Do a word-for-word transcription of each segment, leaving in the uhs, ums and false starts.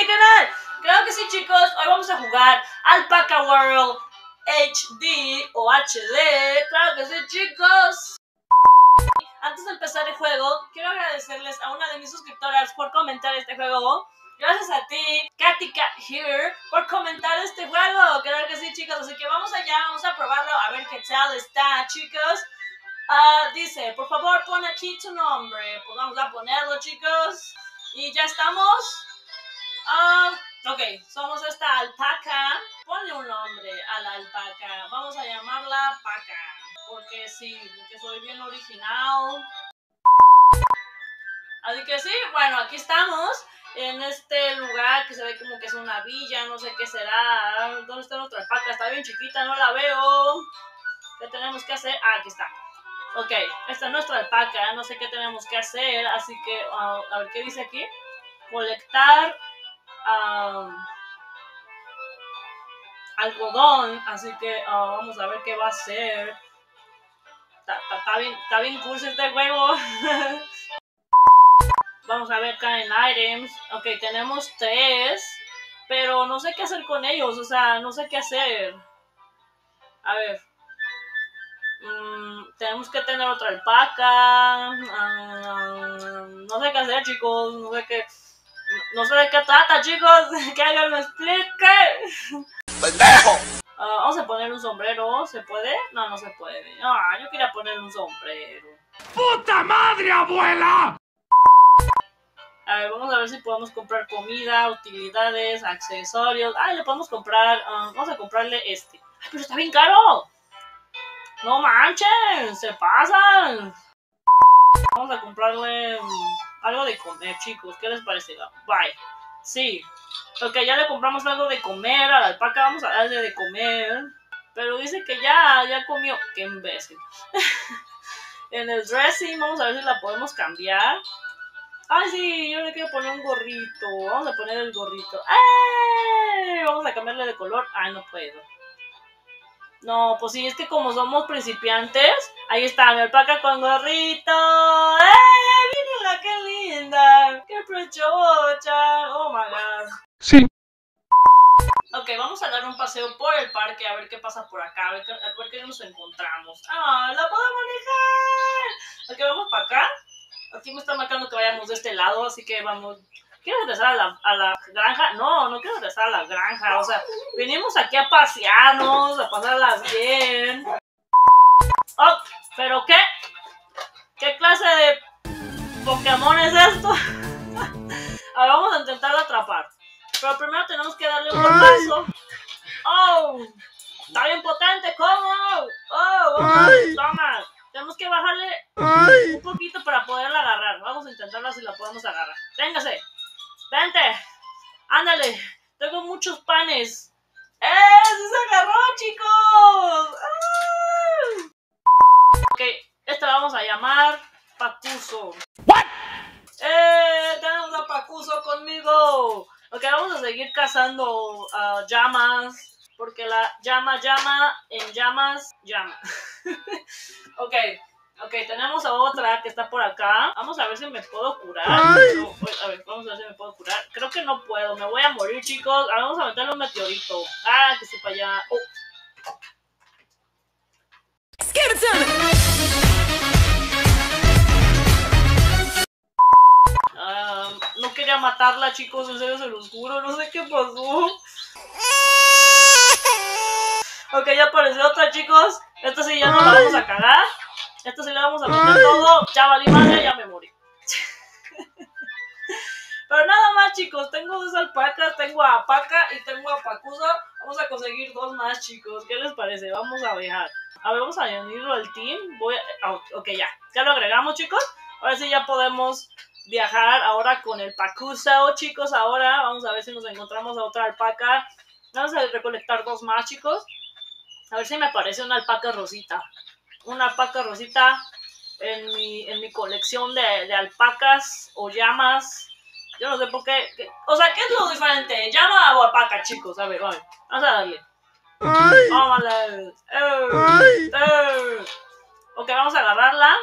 mi canal. Claro que sí, chicos, hoy vamos a jugar Alpaca World H D o H D, claro que sí, chicos. Antes de empezar el juego, quiero agradecerles a una de mis suscriptoras por comentar este juego. Gracias a ti, katycathere, por comentar este juego. Claro que sí, chicos, así que vamos allá, vamos a probarlo, a ver qué tal está, chicos. Uh, dice, por favor, pon aquí tu nombre. Pues vamos a ponerlo, chicos. Y ya estamos. Uh, ok, somos esta alpaca. Ponle un nombre a la alpaca. Vamos a llamarla Paca. Porque sí, porque soy bien original. Así que sí, bueno, aquí estamos. En este lugar que se ve como que es una villa. No sé qué será. ¿Dónde está nuestra alpaca? Está bien chiquita, no la veo. ¿Qué tenemos que hacer? Ah, aquí está. Ok, esta es nuestra alpaca, no sé qué tenemos que hacer, así que, uh, a ver, ¿qué dice aquí? Colectar uh, algodón, así que uh, vamos a ver qué va a hacer. Está bien, está bien curso este juego. Vamos a ver acá en items, ok, tenemos tres, pero no sé qué hacer con ellos, o sea, no sé qué hacer. A ver. Mm, tenemos que tener otra alpaca. Um, no sé qué hacer, chicos. No sé qué. No sé de qué trata, chicos. Que alguien me explique. ¡Pendejo! Uh, vamos a poner un sombrero. ¿Se puede? No, no se puede. Ah, yo quería poner un sombrero. ¡Puta madre, abuela! A ver, vamos a ver si podemos comprar comida, utilidades, accesorios. Ah, le podemos comprar. Uh, vamos a comprarle este. ¡Ay, pero está bien caro! ¡No manchen! ¡Se pasan! Vamos a comprarle algo de comer, chicos. ¿Qué les parece? Bye. Sí. Ok, ya le compramos algo de comer a la alpaca. Vamos a darle de comer. Pero dice que ya, ya comió. ¡Qué imbécil! En el dressing, vamos a ver si la podemos cambiar. ¡Ay, sí! Yo le quiero poner un gorrito. Vamos a poner el gorrito. ¡Ey! Vamos a cambiarle de color. ¡Ay, no puedo! No, pues sí, es que como somos principiantes, ahí está, mi alpaca con gorrito. ¡Ay, mírala, qué linda! ¡Qué preciosa! ¡Oh, my God! Sí. Ok, vamos a dar un paseo por el parque a ver qué pasa por acá, a ver qué, a ver qué nos encontramos. ¡Ah, la puedo manejar! Ok, vamos para acá. Aquí me está marcando que vayamos de este lado, así que vamos... ¿Quieres regresar a la, a la granja? No, no quiero regresar a la granja. O sea, venimos aquí a pasearnos, a pasarlas bien. Oh, ¿pero qué? ¿Qué clase de Pokémon es esto? Ahora vamos a intentar atrapar. Pero primero tenemos que darle un paso. ¡Oh! ¡Está bien potente! ¿Cómo? ¡Oh! Vamos, ¡toma! Tenemos que bajarle un poquito para poderla agarrar. Vamos a intentarla si la podemos agarrar. ¡Véngase! ¡Vente! ¡Ándale! Tengo muchos panes. ¡Eh! ¡Sí se agarró, chicos! ¡Ah! Ok, esta la vamos a llamar Pacuso. ¿What? ¡Eh! Tenemos a Pacuso conmigo. Ok, vamos a seguir cazando uh, llamas. Porque la llama, llama, en llamas, llama. Ok. Ok, tenemos a otra que está por acá. Vamos a ver si me puedo curar. No, a ver, vamos a ver si me puedo curar. Creo que no puedo, me voy a morir, chicos. Ahora vamos a meterle un meteorito. Ah, que sepa ya. Oh. Ah, no quería matarla, chicos, en serio se los juro. No sé qué pasó. Ok, ya apareció otra, chicos. Esta sí ya no la vamos a cagar. Esto sí le vamos a meter ¡ay! Todo. Ya valí madre, ya me morí. Pero nada más, chicos. Tengo dos alpacas, tengo a Paca y tengo a Pacusa. Vamos a conseguir dos más, chicos. ¿Qué les parece? Vamos a viajar. A ver, vamos a añadirlo al team. Voy a... oh, ok, ya. Ya lo agregamos, chicos. Ahora sí ya podemos viajar ahora con el Pacusa. Oh, chicos, ahora vamos a ver si nos encontramos a otra alpaca. Vamos a recolectar dos más, chicos. A ver si me aparece una alpaca rosita. Una alpaca rosita en mi, en mi colección de, de alpacas o llamas. Yo no sé por qué, qué. O sea, ¿qué es lo diferente? ¿Llama o alpaca, chicos? A ver, vale. Vamos a darle. Ay. Vamos a darle. Eh, eh. Ok, vamos a agarrarla.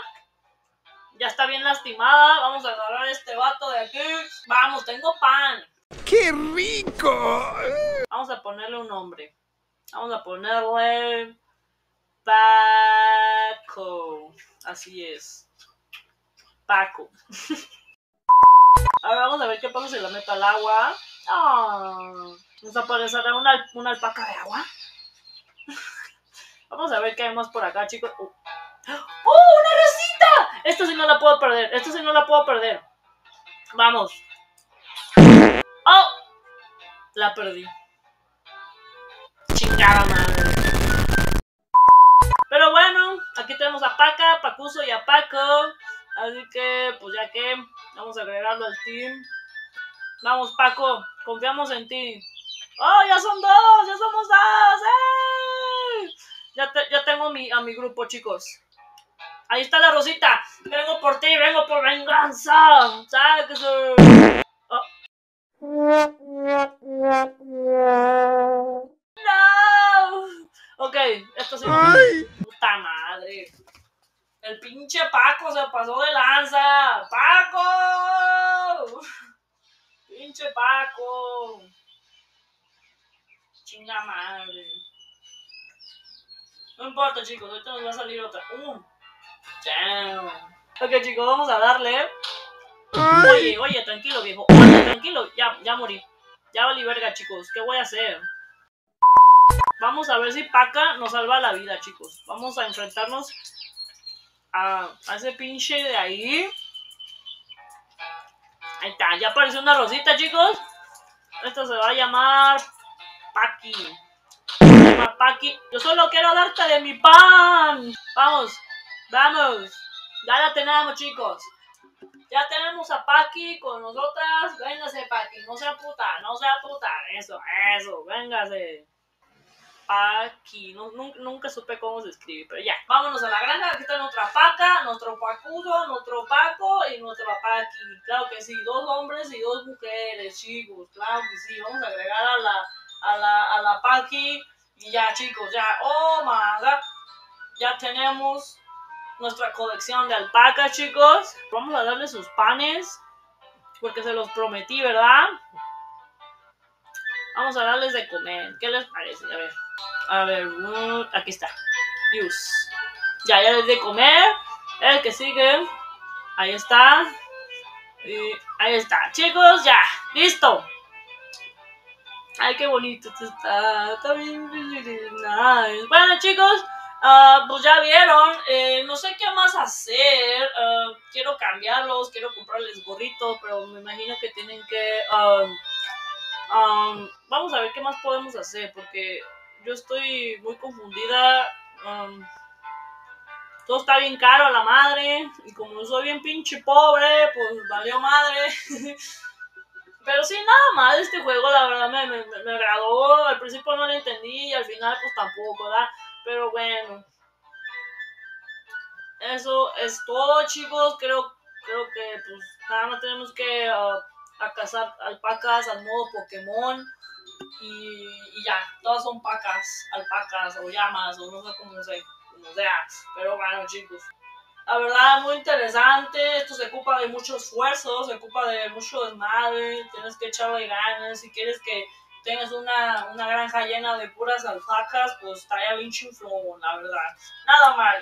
Ya está bien lastimada. Vamos a agarrar a este vato de aquí. Vamos, tengo pan. ¡Qué rico! Vamos a ponerle un nombre. Vamos a ponerle... Paco. Así es. Paco. Ahora vamos a ver qué pasa si la meto al agua. Oh, ¿nos aparecerá una, una alpaca de agua? Vamos a ver qué hay más por acá, chicos. ¡Oh, una rosita! Esta sí no la puedo perder. Esta sí no la puedo perder. Vamos. ¡Oh! La perdí. Chingada madre. Pero bueno, aquí tenemos a Paca, Pacuso y a Paco. Así que, pues ya que, vamos a agregarlo al team. Vamos, Paco, confiamos en ti. ¡Oh, ya son dos! ¡Ya somos dos! ¡Eh! Ya, te, ya tengo mi, a mi grupo, chicos. Ahí está la Rosita. Vengo por ti, vengo por venganza. ¡Sáquese! Oh. ¡No! Ok, esto sí. ¡Ay! ¡Puta madre! El pinche Paco se pasó de lanza. ¡Paco! ¡Pinche Paco! ¡Chinga madre! No importa, chicos, ahorita nos va a salir otra. ¡Uh! Damn. Ok, chicos, vamos a darle. Oye, oye, tranquilo, viejo. Oye, tranquilo, ya, ya morí. Ya valí verga, chicos, ¿qué voy a hacer? Vamos a ver si Paca nos salva la vida, chicos. Vamos a enfrentarnos a, a ese pinche de ahí. Ahí está, ya apareció una rosita, chicos. Esto se va a llamar Paqui. Se llama Paqui. Yo solo quiero darte de mi pan. Vamos. Vamos, ya la tenemos, chicos. Ya tenemos a Paqui con nosotras. Véngase, Paqui, no sea puta, no sea puta. Eso, eso, véngase. Paqui, no, nunca, nunca supe cómo se escribe, pero ya. Vámonos a la granja, aquí está nuestra Paca, nuestro Pacudo, nuestro Paco y nuestra Paqui. Claro que sí, dos hombres y dos mujeres, chicos. Claro que sí, vamos a agregar a la, a la, a la Paqui. Y ya, chicos, ya. Oh, my God. Ya tenemos... nuestra colección de alpacas, chicos. Vamos a darle sus panes, porque se los prometí, ¿verdad? Vamos a darles de comer. ¿Qué les parece? A ver. A ver. Uh, aquí está. Use. Ya, ya les de comer. El que sigue. Ahí está. Y ahí está. Chicos, ya. Listo. Ay, qué bonito está. Está bien. Nice. Bueno, chicos. Uh, pues ya vieron, eh, no sé qué más hacer, uh, quiero cambiarlos, quiero comprarles gorritos, pero me imagino que tienen que, um, um, vamos a ver qué más podemos hacer, porque yo estoy muy confundida, um, todo está bien caro a la madre, y como soy bien pinche pobre, pues valió madre. Pero sí, nada más este juego, la verdad, me, me, me agradó, al principio no lo entendí, y al final pues tampoco, ¿verdad? Pero bueno, eso es todo, chicos. Creo, creo que pues nada más tenemos que uh, a cazar alpacas al modo Pokémon y, y ya, todas son pacas, alpacas o llamas o no sé cómo sea, como sea. Pero bueno, chicos, la verdad muy interesante. Esto se ocupa de mucho esfuerzo, se ocupa de mucho desmadre, tienes que echarle ganas si quieres que... tienes una, una granja llena de puras alpacas, pues estaría bien chiflón, la verdad. Nada mal.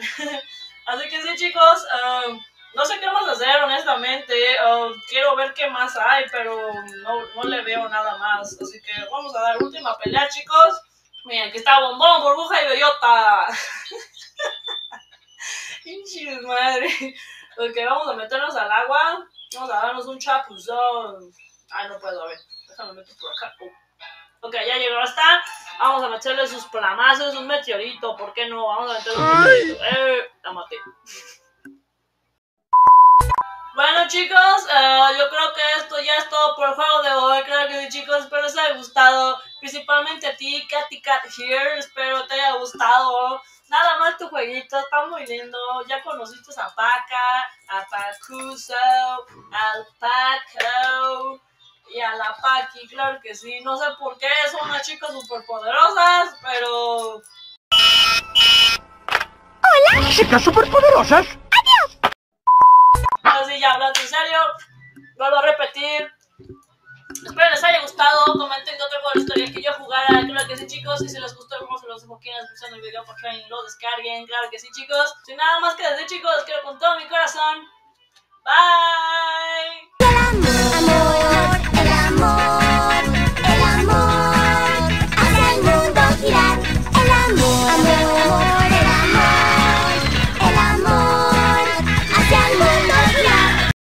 Así que sí, chicos, uh, no sé qué más hacer, honestamente. Uh, quiero ver qué más hay, pero no, no le veo nada más. Así que vamos a dar última pelea, chicos. Miren, aquí está Bombón, Burbuja y Bellota. ¡Hinchis madre! Ok, vamos a meternos al agua. Vamos a darnos un chapuzón. Ay, no puedo, a ver. Déjame meter por acá. Oh. Ok, ya llegó hasta. Vamos a meterle sus plamazos, un meteorito, ¿por qué no? Vamos a meterle un meteorito. Eh, la maté. Bueno, chicos, uh, yo creo que esto ya es todo por el juego de hoy. Creo que sí, chicos, espero les haya gustado. Principalmente a ti, katycathere, espero te haya gustado. Nada más tu jueguito, está muy lindo. Ya conociste a Paca, a Pacuso, al Paco... y a la Paqui, claro que sí. No sé por qué, son unas chicas superpoderosas, pero... ¡Hola! ¡Chicas superpoderosas! ¡Adiós! Así ya, hablando en serio, vuelvo a repetir. Espero les haya gustado. Comenten qué otra cosa historia que yo jugara. Claro que sí, chicos. Y si les gustó, vamos a los dejo aquí en la descripción del video para que lo descarguen. Claro que sí, chicos. Sin nada más que decir, chicos, los quiero con todo mi corazón. Bye.